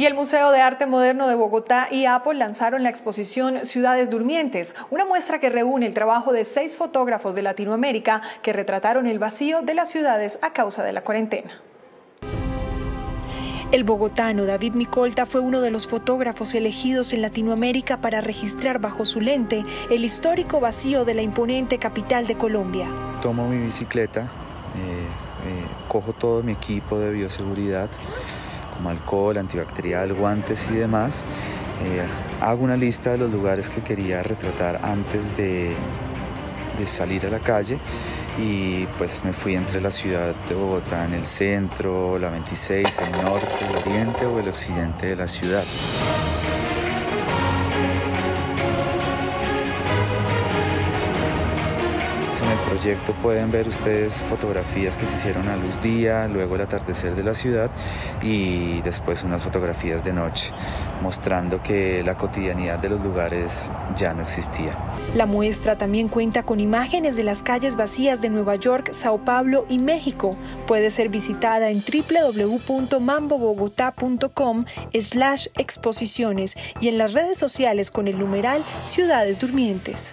Y el Museo de Arte Moderno de Bogotá y Apple lanzaron la exposición Ciudades Durmientes, una muestra que reúne el trabajo de 6 fotógrafos de Latinoamérica que retrataron el vacío de las ciudades a causa de la cuarentena. El bogotano David Micolta fue uno de los fotógrafos elegidos en Latinoamérica para registrar bajo su lente el histórico vacío de la imponente capital de Colombia. Tomo mi bicicleta, cojo todo mi equipo de bioseguridad, como alcohol, antibacterial, guantes y demás. Hago una lista de los lugares que quería retratar antes de salir a la calle y pues me fui entre la ciudad de Bogotá en el centro, la 26, el norte, el oriente o el occidente de la ciudad. En el proyecto pueden ver ustedes fotografías que se hicieron a luz día, luego el atardecer de la ciudad y después unas fotografías de noche, mostrando que la cotidianidad de los lugares ya no existía. La muestra también cuenta con imágenes de las calles vacías de Nueva York, Sao Paulo y México. Puede ser visitada en www.mambobogotá.com/exposiciones y en las redes sociales con el numeral Ciudades Durmientes.